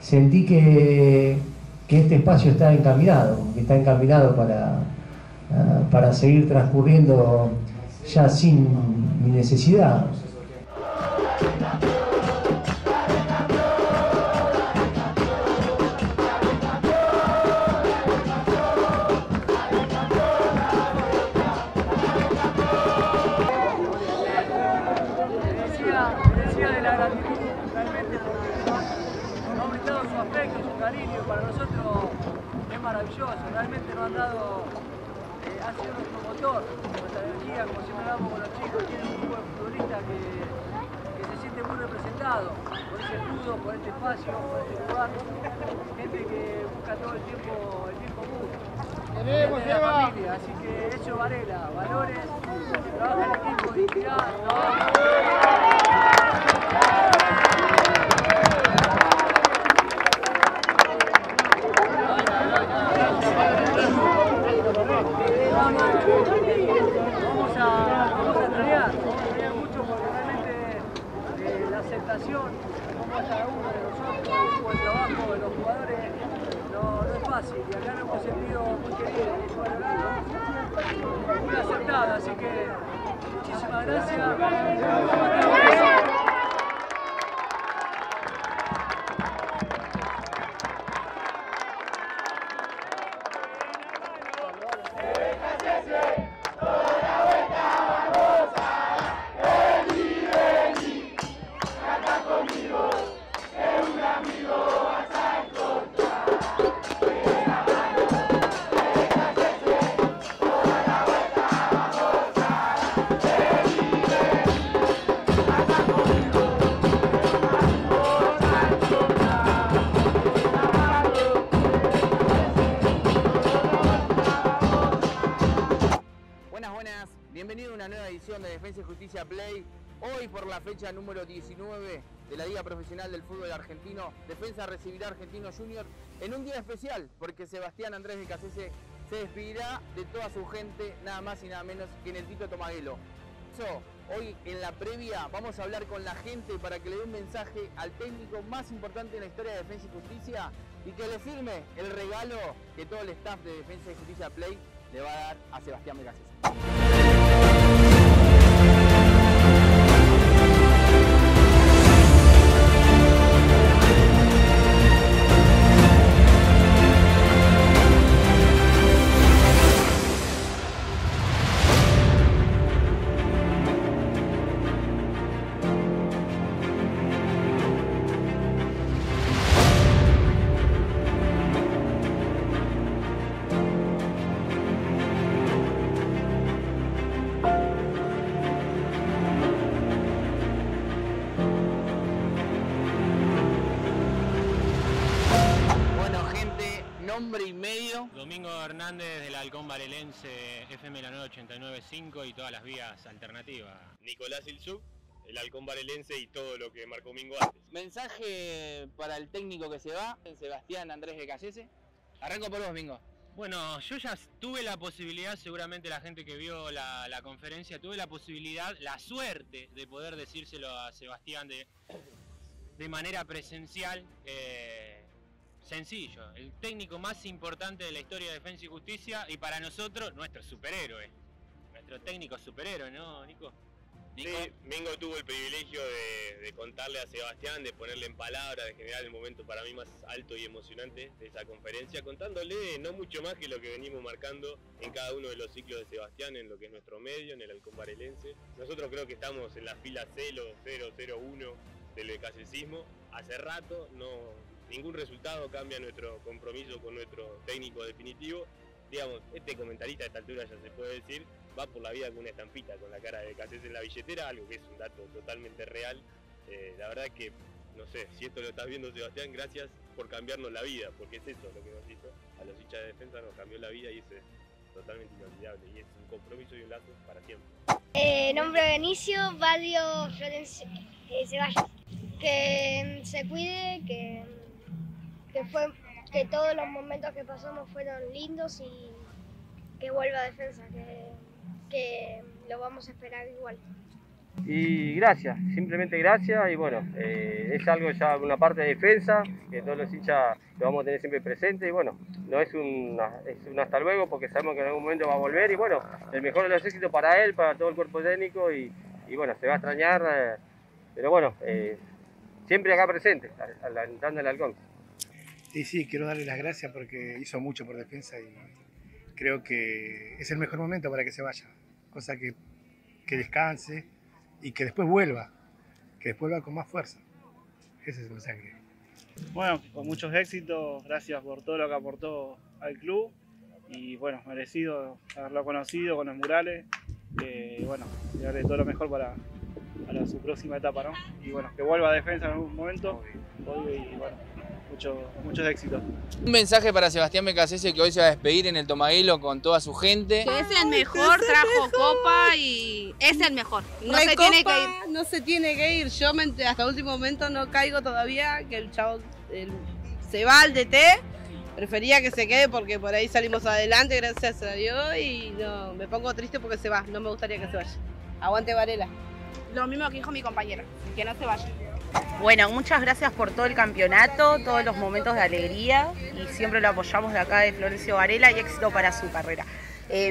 sentí que este espacio está encaminado, para seguir transcurriendo ya sin mi necesidad. Para nosotros es maravilloso, realmente nos han dado, ha sido nuestro motor, nuestra energía, como siempre hablamos con los chicos, tienen un grupo de futbolistas que se siente muy representado por ese escudo, por este espacio, por este lugar, gente que busca todo el tiempo mutuo, gente de la familia, así que eso Varela, valores, que trabaja en equipo, dignidad, y acá nos hemos sentido muy queridos, muy aceptados, así que muchísimas gracias. De Defensa y Justicia Play, hoy por la fecha número 19 de la Liga Profesional del Fútbol Argentino, Defensa recibirá a Argentino Junior en un día especial porque Sebastián Andrés Beccacece se despedirá de toda su gente, nada más y nada menos que en el Tito Tomaghello. Hoy en la previa vamos a hablar con la gente para que le dé un mensaje al técnico más importante en la historia de Defensa y Justicia y que le firme el regalo que todo el staff de Defensa y Justicia Play le va a dar a Sebastián Beccacece. Y medio. Domingo Hernández del Halcón Varelense, FM la 989.5 y todas las vías alternativas. Nicolás Ilsuk, el Halcón Varelense y todo lo que marcó Mingo antes. Mensaje para el técnico que se va, Sebastián Andrés Beccacece. Arranco por vos, Mingo. Bueno, yo ya tuve la posibilidad, seguramente la gente que vio la conferencia, tuve la posibilidad, la suerte de poder decírselo a Sebastián de manera presencial. Sencillo, el técnico más importante de la historia de Defensa y Justicia y para nosotros, nuestro superhéroe, nuestro técnico superhéroe, ¿no, Nico? Sí, Mingo tuvo el privilegio de contarle a Sebastián, de ponerle en palabras, de generar el momento para mí más alto y emocionante de esa conferencia, contándole no mucho más que lo que venimos marcando en cada uno de los ciclos de Sebastián, en lo que es nuestro medio, en el Halcón Varelense. Nosotros creo que estamos en la fila 001 del beccacecismo, hace rato no... Ningún resultado cambia nuestro compromiso con nuestro técnico definitivo. Digamos, este comentarista a esta altura ya se puede decir, va por la vida con una estampita, con la cara de Beccacece en la billetera, algo que es un dato totalmente real. La verdad que, no sé, si esto lo estás viendo Sebastián, gracias por cambiarnos la vida, porque es eso lo que nos hizo. A los hinchas de Defensa nos cambió la vida y eso es totalmente inolvidable. Y es un compromiso y un lazo para siempre. Nombre Benicio, Valio, Florencio, Ceballos. Que se cuide, que todos los momentos que pasamos fueron lindos y que vuelva a Defensa, que lo vamos a esperar igual. Y gracias, simplemente gracias. Y bueno, es algo ya, una parte de defensa, que todos los hinchas lo vamos a tener siempre presente. Y bueno, no es un hasta luego, porque sabemos que en algún momento va a volver. Y bueno, el mejor de los éxitos para él, para todo el cuerpo técnico. Y bueno, se va a extrañar, pero bueno, siempre acá presente, alentando al Halcón. Y sí, quiero darle las gracias porque hizo mucho por defensa y creo que es el mejor momento para que se vaya. Cosa que descanse y que después vuelva, con más fuerza. Ese es el mensaje. Bueno, con muchos éxitos, gracias por todo lo que aportó al club y bueno, merecido haberlo conocido con los murales. Bueno, darle todo lo mejor para su próxima etapa, ¿no? Y bueno, que vuelva a defensa en algún momento y bueno, muchos éxitos. Un mensaje para Sebastián Beccacece, que hoy se va a despedir en el Tomaghello con toda su gente. Que es el mejor, trajo copa y es el mejor. No se tiene que ir. No se tiene que ir. Yo hasta el último momento no caigo todavía que el chavo se va al DT. Prefería que se quede porque por ahí salimos adelante, gracias a Dios, y no, me pongo triste porque se va, no me gustaría que se vaya. Aguante Varela. Lo mismo que dijo mi compañero, que no se vaya. Bueno, muchas gracias por todo el campeonato, todos los momentos de alegría y siempre lo apoyamos de acá de Florencio Varela y éxito para su carrera.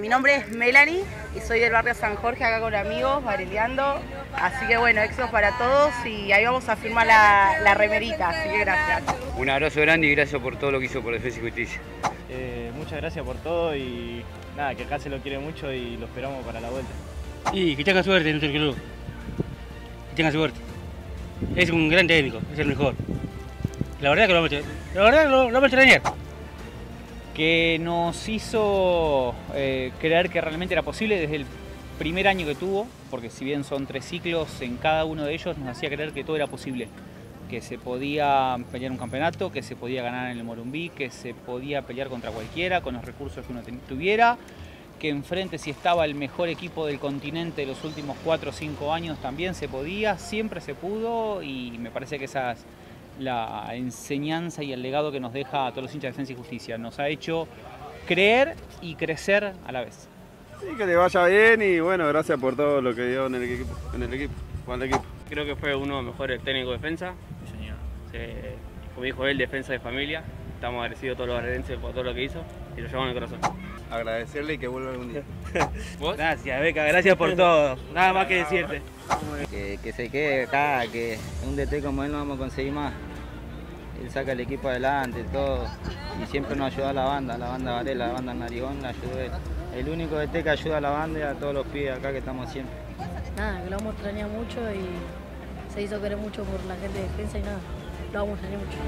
Mi nombre es Melanie y soy del barrio San Jorge, acá con amigos, vareleando. Así que bueno, éxitos para todos y ahí vamos a firmar la remerita, así que gracias. Un abrazo grande y gracias por todo lo que hizo por Defensa y Justicia. Muchas gracias por todo y nada, que acá se lo quiere mucho y lo esperamos para la vuelta. Y que tenga suerte en el club, que tenga suerte. Es un gran técnico, es el mejor. La verdad que lo vamos a extrañar. Que nos hizo creer que realmente era posible desde el primer año que tuvo, porque si bien son 3 ciclos, en cada uno de ellos nos hacía creer que todo era posible, que se podía pelear un campeonato, que se podía ganar en el Morumbí, que se podía pelear contra cualquiera con los recursos que uno tuviera, que enfrente si estaba el mejor equipo del continente de los últimos 4 o 5 años también se podía, siempre se pudo y me parece que esa es la enseñanza y el legado que nos deja a todos los hinchas de Defensa y Justicia. Nos ha hecho creer y crecer a la vez. Sí, que le vaya bien y bueno, gracias por todo lo que dio en el equipo. Creo que fue uno de los mejores técnicos de defensa. Sí, señor. Como dijo él, defensa de familia. Estamos agradecidos a todos los varelenses por todo lo que hizo y lo llevamos en el corazón. Agradecerle y que vuelva algún día. ¿Vos? Gracias, Beca, gracias por todo. Nada más que decirte. Que se quede acá, que un DT como él no vamos a conseguir más. Él saca el equipo adelante, todo. Y siempre nos ayuda a la banda Varela, la banda Narigón, la ayuda él. El único DT que ayuda a la banda y a todos los pibes acá que estamos siempre. Nada, que lo vamos a extrañar mucho y se hizo querer mucho por la gente de defensa y nada, lo vamos a extrañar mucho.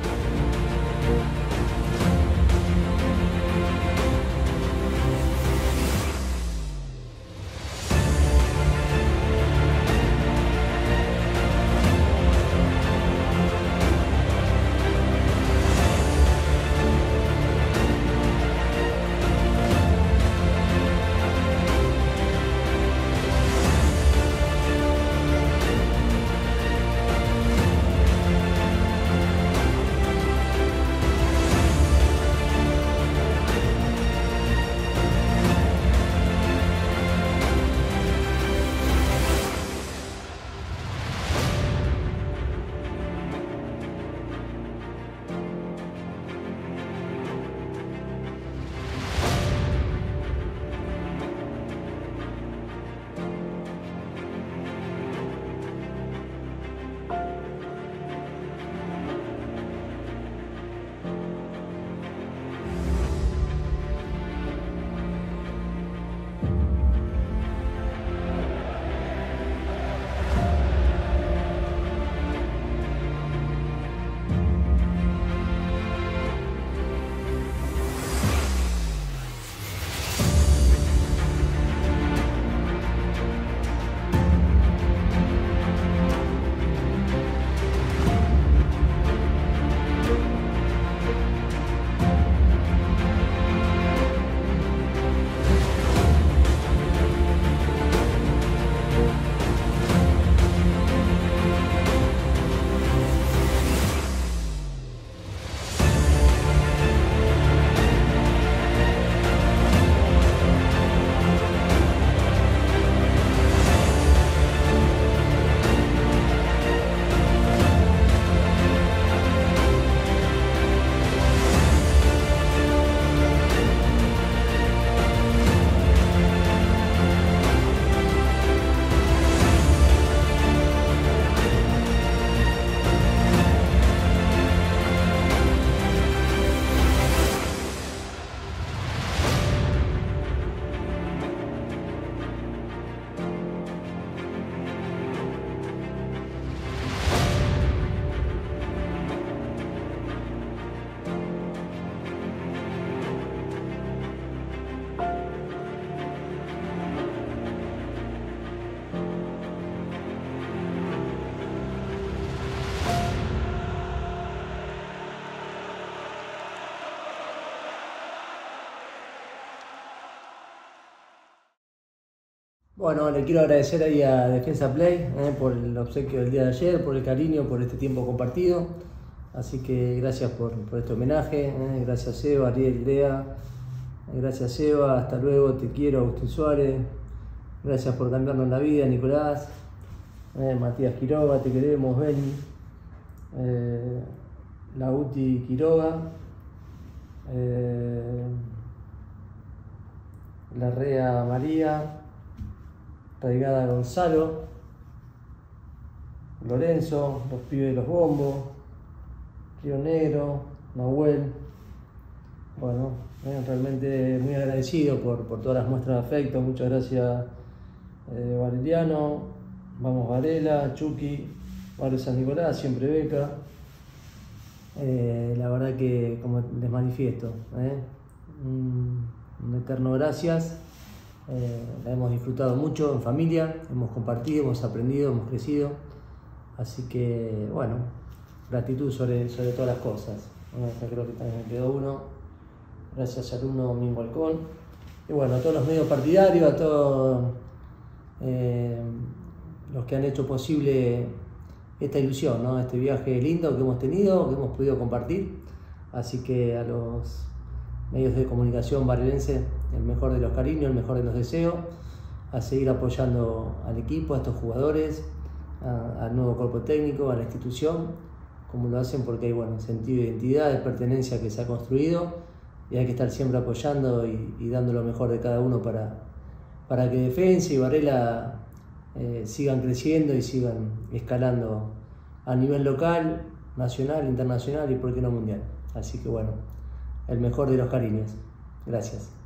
Bueno, le quiero agradecer ahí a Defensa Play por el obsequio del día de ayer, por el cariño, por este tiempo compartido. Así que gracias por este homenaje, gracias Seba, Ariel, Lea, gracias Seba, hasta luego, te quiero, Agustín Suárez, gracias por cambiarnos la vida, Nicolás, Matías Quiroga, te queremos, Beni, Lauti Quiroga, Larrea María, Raigada Gonzalo, Lorenzo, los pibes de los bombos, Río Negro, Nahuel. Bueno, realmente muy agradecido por todas las muestras de afecto. Muchas gracias, Valeriano, vamos Varela, Chucky, Pablo San Nicolás, siempre Beca. La verdad que, como les manifiesto, un eterno gracias. La hemos disfrutado mucho en familia, hemos compartido, hemos aprendido, hemos crecido. Así que, bueno, gratitud sobre todas las cosas. Bueno, creo que también me quedó uno. Gracias al alumno Mingo Halcón. Y bueno, a todos los medios partidarios, a todos los que han hecho posible esta ilusión, ¿no? Este viaje lindo que hemos tenido, que hemos podido compartir. Así que a los medios de comunicación varelense, el mejor de los cariños, el mejor de los deseos, a seguir apoyando al equipo, a estos jugadores, al nuevo cuerpo técnico, a la institución, como lo hacen, porque hay, bueno, sentido de identidad, de pertenencia que se ha construido, y hay que estar siempre apoyando y dando lo mejor de cada uno para que Defensa y Varela sigan creciendo y sigan escalando a nivel local, nacional, internacional y por qué no mundial. Así que bueno, el mejor de los cariños. Gracias.